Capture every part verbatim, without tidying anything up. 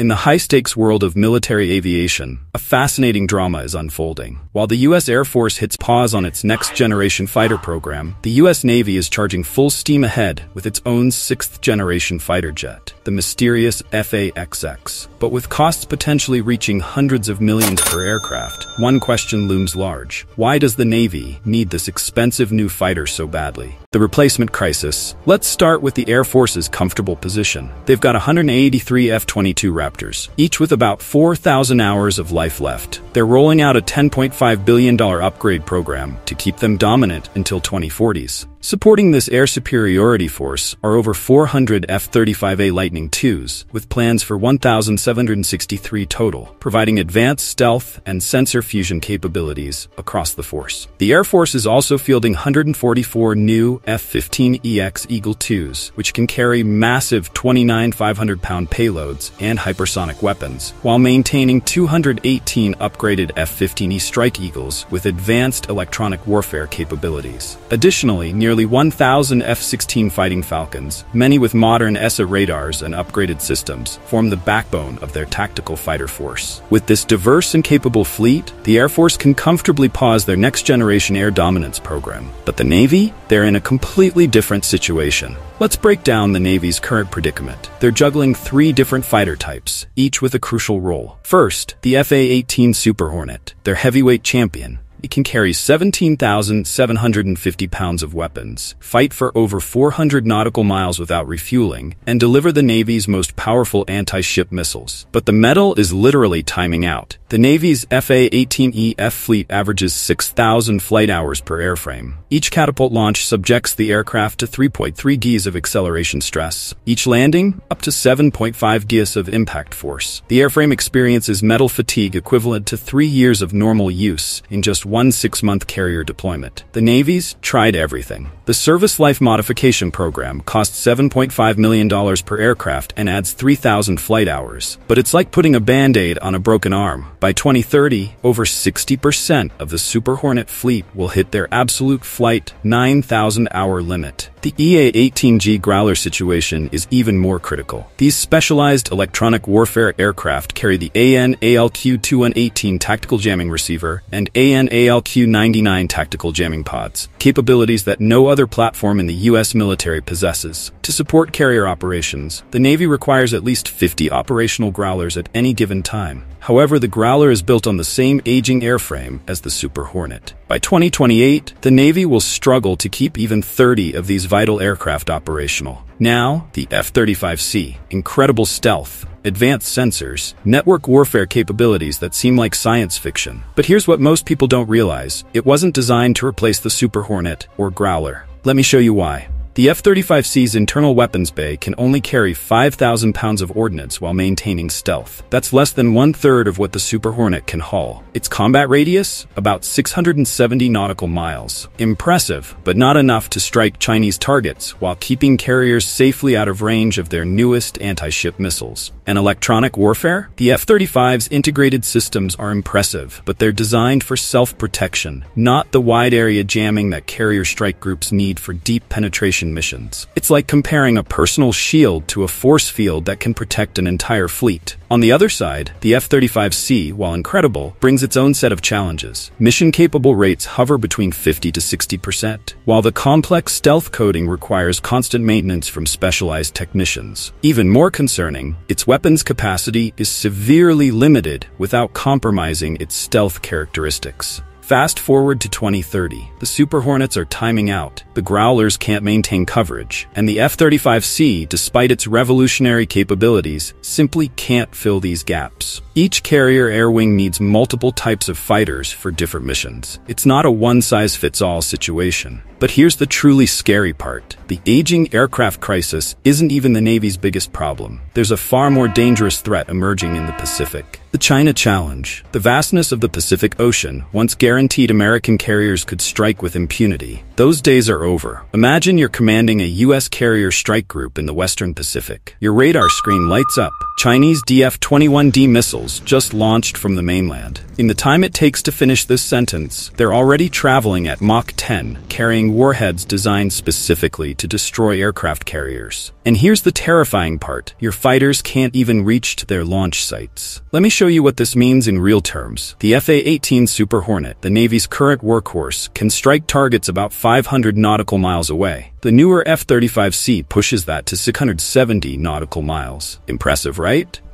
In the high-stakes world of military aviation, a fascinating drama is unfolding. While the U S Air Force hits pause on its next-generation fighter program, the U S Navy is charging full steam ahead with its own sixth-generation fighter jet, the mysterious F A double X. But with costs potentially reaching hundreds of millions per aircraft, one question looms large. Why does the Navy need this expensive new fighter so badly? The replacement crisis. Let's start with the Air Force's comfortable position. They've got one hundred eighty-three F twenty-two Raptors, each with about four thousand hours of life left. They're rolling out a ten point five billion dollar upgrade program to keep them dominant until twenty forties. Supporting this air superiority force are over four hundred F thirty-five A Lightning twos, with plans for one thousand seven hundred sixty-three total, providing advanced stealth and sensor fusion capabilities across the force. The Air Force is also fielding one hundred forty-four new F fifteen E X Eagle twos, which can carry massive twenty-nine five hundred pound payloads and hypersonic weapons, while maintaining two hundred eighteen upgraded F fifteen E Strike Eagles with advanced electronic warfare capabilities. Additionally, near Nearly one thousand F sixteen Fighting Falcons, many with modern E S A radars and upgraded systems, form the backbone of their tactical fighter force. With this diverse and capable fleet, the Air Force can comfortably pause their next-generation air dominance program. But the Navy? They're in a completely different situation. Let's break down the Navy's current predicament. They're juggling three different fighter types, each with a crucial role. First, the F A eighteen Super Hornet, their heavyweight champion. It can carry seventeen thousand seven hundred fifty pounds of weapons, fight for over four hundred nautical miles without refueling, and deliver the Navy's most powerful anti-ship missiles. But the metal is literally timing out. The Navy's F A eighteen E F fleet averages six thousand flight hours per airframe. Each catapult launch subjects the aircraft to three point three Gs of acceleration stress. Each landing, up to seven point five Gs of impact force. The airframe experiences metal fatigue equivalent to three years of normal use in just one six-month carrier deployment. The Navy's tried everything. The Service Life Modification Program costs seven point five million dollars per aircraft and adds three thousand flight hours. But it's like putting a Band-Aid on a broken arm. By twenty thirty, over sixty percent of the Super Hornet fleet will hit their absolute flight nine thousand hour limit. The E A eighteen G Growler situation is even more critical. These specialized electronic warfare aircraft carry the A N A L Q two eighteen tactical jamming receiver and A N A L Q ninety-nine tactical jamming pods, capabilities that no other platform in the U S military possesses. To support carrier operations, the Navy requires at least fifty operational Growlers at any given time. However, the Growler is built on the same aging airframe as the Super Hornet. By twenty twenty-eight, the Navy will struggle to keep even thirty of these vital aircraft operational. Now, the F thirty-five C. Incredible stealth, advanced sensors, network warfare capabilities that seem like science fiction. But here's what most people don't realize. It wasn't designed to replace the Super Hornet or Growler. Let me show you why. The F thirty-five C's internal weapons bay can only carry five thousand pounds of ordnance while maintaining stealth. That's less than one-third of what the Super Hornet can haul. Its combat radius? About six hundred seventy nautical miles. Impressive, but not enough to strike Chinese targets while keeping carriers safely out of range of their newest anti-ship missiles. And electronic warfare? The F thirty-five's integrated systems are impressive, but they're designed for self-protection, not the wide-area jamming that carrier strike groups need for deep penetration missions. It's like comparing a personal shield to a force field that can protect an entire fleet. On the other side, the F thirty-five C, while incredible, brings its own set of challenges. Mission-capable rates hover between fifty to sixty percent, while the complex stealth coding requires constant maintenance from specialized technicians. Even more concerning, its weapons capacity is severely limited without compromising its stealth characteristics. Fast forward to twenty thirty, the Super Hornets are timing out, the Growlers can't maintain coverage, and the F thirty-five C, despite its revolutionary capabilities, simply can't fill these gaps. Each carrier air wing needs multiple types of fighters for different missions. It's not a one-size-fits-all situation. But here's the truly scary part. The aging aircraft crisis isn't even the Navy's biggest problem. There's a far more dangerous threat emerging in the Pacific. The China Challenge. The vastness of the Pacific Ocean once guaranteed American carriers could strike with impunity. Those days are over. Imagine you're commanding a U S carrier strike group in the Western Pacific. Your radar screen lights up, Chinese D F twenty-one D missiles just launched from the mainland. In the time it takes to finish this sentence, they're already traveling at Mach ten, carrying warheads designed specifically to destroy aircraft carriers. And here's the terrifying part. Your fighters can't even reach to their launch sites. Let me show you what this means in real terms. The F A eighteen Super Hornet, the Navy's current workhorse, can strike targets about five hundred nautical miles away. The newer F thirty-five C pushes that to six hundred seventy nautical miles. Impressive, right?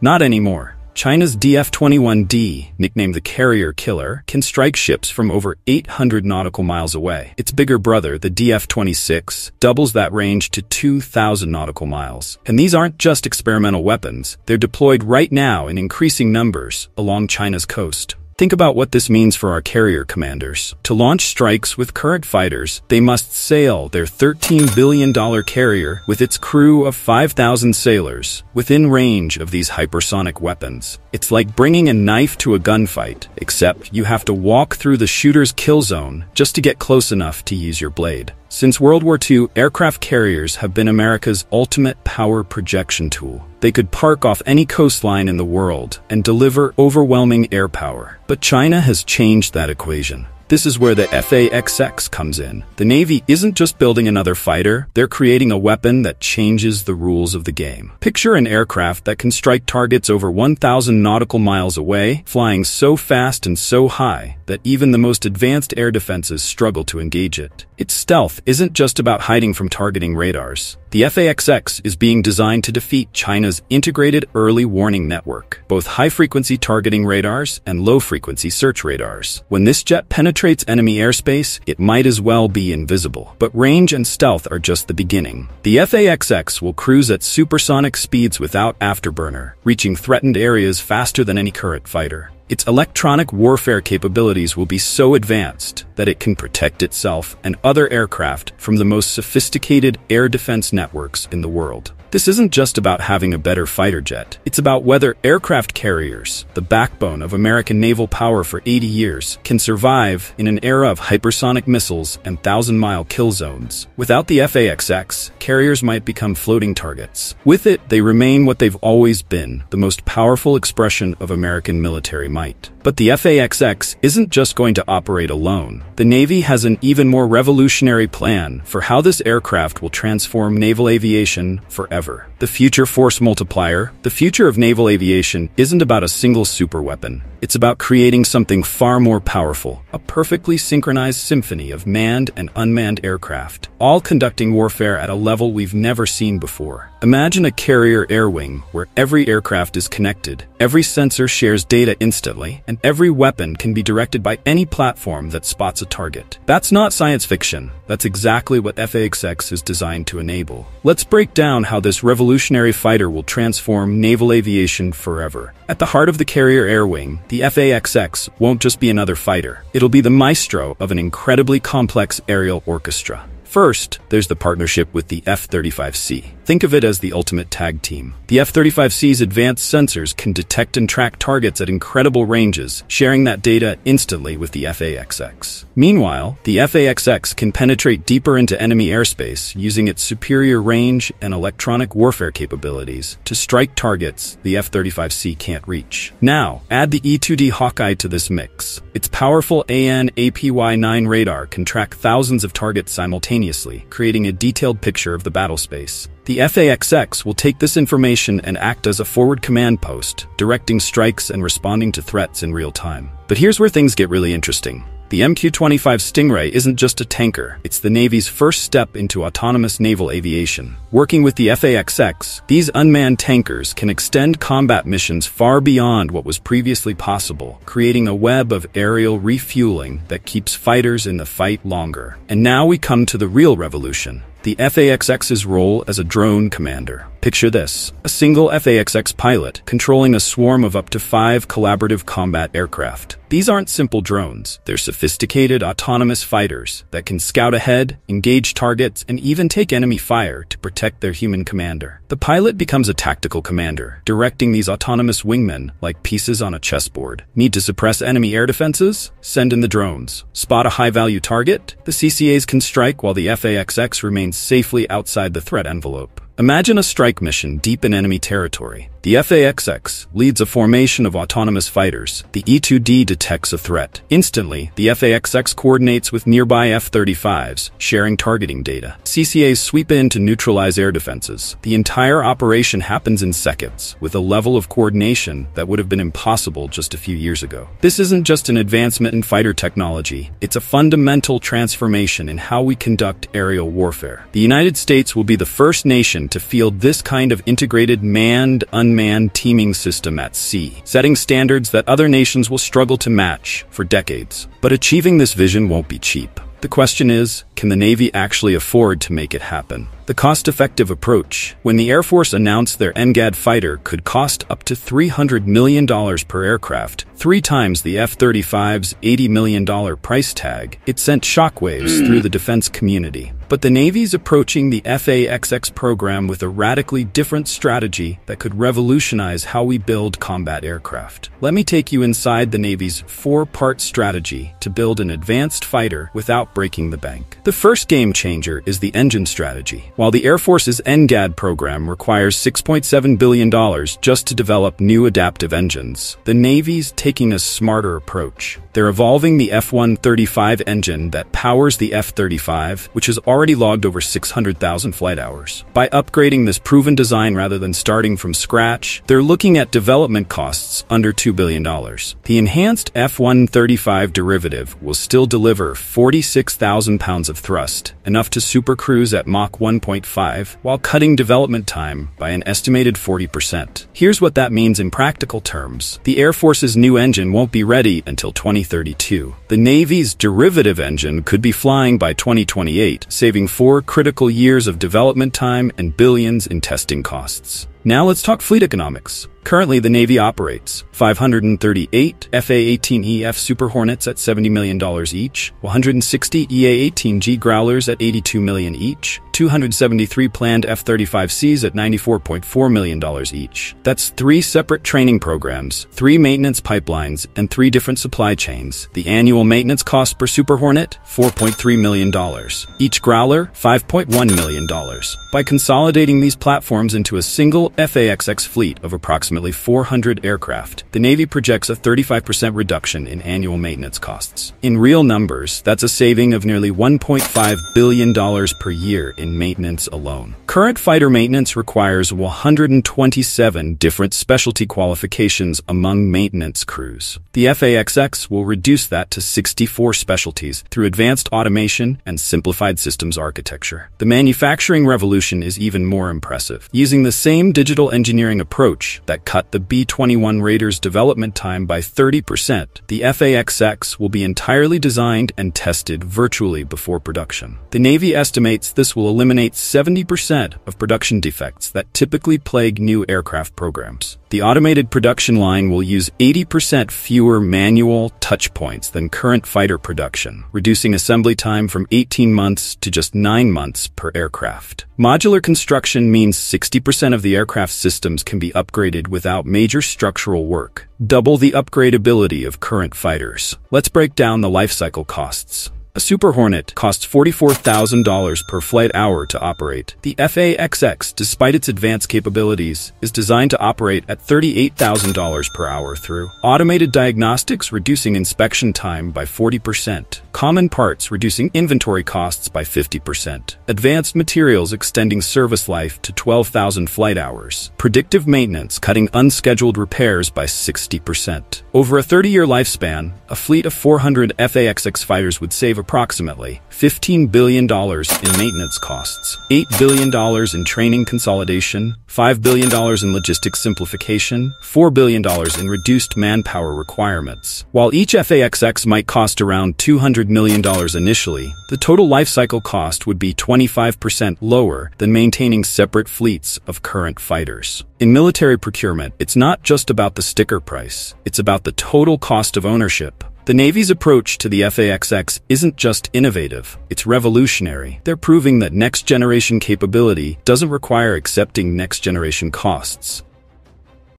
Not anymore. China's D F twenty-one D, nicknamed the Carrier Killer, can strike ships from over eight hundred nautical miles away. Its bigger brother, the D F twenty-six, doubles that range to two thousand nautical miles. And these aren't just experimental weapons. They're deployed right now in increasing numbers along China's coast. Think about what this means for our carrier commanders. To launch strikes with current fighters, they must sail their thirteen billion dollar carrier with its crew of five thousand sailors within range of these hypersonic weapons. It's like bringing a knife to a gunfight, except you have to walk through the shooter's kill zone just to get close enough to use your blade. Since World War Two, aircraft carriers have been America's ultimate power projection tool. They could park off any coastline in the world and deliver overwhelming air power. But China has changed that equation. This is where the F A double X comes in. The Navy isn't just building another fighter, they're creating a weapon that changes the rules of the game. Picture an aircraft that can strike targets over one thousand nautical miles away, flying so fast and so high that even the most advanced air defenses struggle to engage it. Its stealth isn't just about hiding from targeting radars. The F A double X is being designed to defeat China's integrated early warning network, both high-frequency targeting radars and low-frequency search radars. When this jet penetrates enemy airspace, it might as well be invisible. But range and stealth are just the beginning. The F A double X will cruise at supersonic speeds without afterburner, reaching threatened areas faster than any current fighter. Its electronic warfare capabilities will be so advanced that it can protect itself and other aircraft from the most sophisticated air defense networks in the world. This isn't just about having a better fighter jet. It's about whether aircraft carriers, the backbone of American naval power for eighty years, can survive in an era of hypersonic missiles and thousand-mile kill zones. Without the F A double X, carriers might become floating targets. With it, they remain what they've always been, the most powerful expression of American military might. But the F A double X isn't just going to operate alone. The Navy has an even more revolutionary plan for how this aircraft will transform naval aviation forever. The future force multiplier, the future of naval aviation isn't about a single superweapon. It's about creating something far more powerful, a perfectly synchronized symphony of manned and unmanned aircraft, all conducting warfare at a level we've never seen before. Imagine a carrier air wing where every aircraft is connected, every sensor shares data instantly, and every weapon can be directed by any platform that spots a target. That's not science fiction. That's exactly what F A double X is designed to enable. Let's break down how this revolutionary fighter will transform naval aviation forever. At the heart of the carrier air wing, the F A double X won't just be another fighter. It'll be the maestro of an incredibly complex aerial orchestra. First, there's the partnership with the F thirty-five C. Think of it as the ultimate tag team. The F thirty-five C's advanced sensors can detect and track targets at incredible ranges, sharing that data instantly with the F A double X. Meanwhile, the F A double X can penetrate deeper into enemy airspace using its superior range and electronic warfare capabilities to strike targets the F thirty-five C can't reach. Now, add the E two D Hawkeye to this mix. Its powerful A N A P Y nine radar can track thousands of targets simultaneously, creating a detailed picture of the battle space. The F A double X will take this information and act as a forward command post, directing strikes and responding to threats in real time. But here's where things get really interesting. The M Q twenty-five Stingray isn't just a tanker, it's the Navy's first step into autonomous naval aviation. Working with the F A double X, these unmanned tankers can extend combat missions far beyond what was previously possible, creating a web of aerial refueling that keeps fighters in the fight longer. And now we come to the real revolution. The F A double X's role as a drone commander. Picture this, a single F A double X pilot controlling a swarm of up to five collaborative combat aircraft. These aren't simple drones, they're sophisticated autonomous fighters that can scout ahead, engage targets, and even take enemy fire to protect their human commander. The pilot becomes a tactical commander, directing these autonomous wingmen like pieces on a chessboard. Need to suppress enemy air defenses? Send in the drones. Spot a high-value target? The C C As can strike while the F A double X remains safely outside the threat envelope. Imagine a strike mission deep in enemy territory. The F A X X leads a formation of autonomous fighters. The E two D detects a threat. Instantly, the F A X X coordinates with nearby F thirty-fives, sharing targeting data. C C As sweep in to neutralize air defenses. The entire operation happens in seconds, with a level of coordination that would have been impossible just a few years ago. This isn't just an advancement in fighter technology, it's a fundamental transformation in how we conduct aerial warfare. The United States will be the first nation to field this kind of integrated manned-unmanned teaming system at sea, setting standards that other nations will struggle to match for decades. But achieving this vision won't be cheap. The question is, can the Navy actually afford to make it happen? The cost-effective approach. When the Air Force announced their N GAD fighter could cost up to three hundred million dollars per aircraft, three times the F thirty-five's eighty million dollars price tag, it sent shockwaves through the defense community. But the Navy's approaching the F A X X program with a radically different strategy that could revolutionize how we build combat aircraft. Let me take you inside the Navy's four-part strategy to build an advanced fighter without breaking the bank. The first game changer is the engine strategy. While the Air Force's N GAD program requires six point seven billion dollars just to develop new adaptive engines, the Navy's taking a smarter approach. They're evolving the F one thirty-five engine that powers the F thirty-five, which is already already logged over six hundred thousand flight hours. By upgrading this proven design rather than starting from scratch, they're looking at development costs under two billion dollars. The enhanced F one thirty-five derivative will still deliver forty-six thousand pounds of thrust, enough to supercruise at Mach one point five, while cutting development time by an estimated forty percent. Here's what that means in practical terms. The Air Force's new engine won't be ready until twenty thirty-two. The Navy's derivative engine could be flying by twenty twenty-eight, saving four critical years of development time and billions in testing costs. Now let's talk fleet economics. Currently, the Navy operates five hundred thirty-eight F A eighteen E F Super Hornets at seventy million dollars each, one hundred sixty E A eighteen G Growlers at eighty-two million dollars each, two hundred seventy-three planned F thirty-five Cs at ninety-four point four million dollars each. That's three separate training programs, three maintenance pipelines, and three different supply chains. The annual maintenance cost per Super Hornet, four point three million dollars. Each Growler, five point one million dollars. By consolidating these platforms into a single F A X X fleet of approximately four hundred aircraft, the Navy projects a thirty-five percent reduction in annual maintenance costs. In real numbers, that's a saving of nearly one point five billion dollars per year in maintenance alone. Current fighter maintenance requires one hundred twenty-seven different specialty qualifications among maintenance crews. The F A X X will reduce that to sixty-four specialties through advanced automation and simplified systems architecture. The manufacturing revolution is even more impressive. Using the same digital engineering approach that cut the B twenty-one Raider's development time by thirty percent, the F A X X will be entirely designed and tested virtually before production. The Navy estimates this will eliminate seventy percent of production defects that typically plague new aircraft programs. The automated production line will use eighty percent fewer manual touchpoints than current fighter production, reducing assembly time from eighteen months to just nine months per aircraft. Modular construction means sixty percent of the aircraft systems can be upgraded without major structural work, double the upgradability of current fighters. Let's break down the lifecycle costs. A Super Hornet costs forty-four thousand dollars per flight hour to operate. The F A X X, despite its advanced capabilities, is designed to operate at thirty-eight thousand dollars per hour through automated diagnostics, reducing inspection time by forty percent, common parts reducing inventory costs by fifty percent, advanced materials extending service life to twelve thousand flight hours, predictive maintenance cutting unscheduled repairs by sixty percent. Over a thirty-year lifespan, a fleet of four hundred F A X X fighters would save approximately fifteen billion dollars in maintenance costs, eight billion dollars in training consolidation, five billion dollars in logistics simplification, four billion dollars in reduced manpower requirements. While each F A X X might cost around two hundred million dollars initially, the total lifecycle cost would be twenty-five percent lower than maintaining separate fleets of current fighters. In military procurement, it's not just about the sticker price, it's about the total cost of ownership. The Navy's approach to the F A X X isn't just innovative, it's revolutionary. They're proving that next-generation capability doesn't require accepting next-generation costs.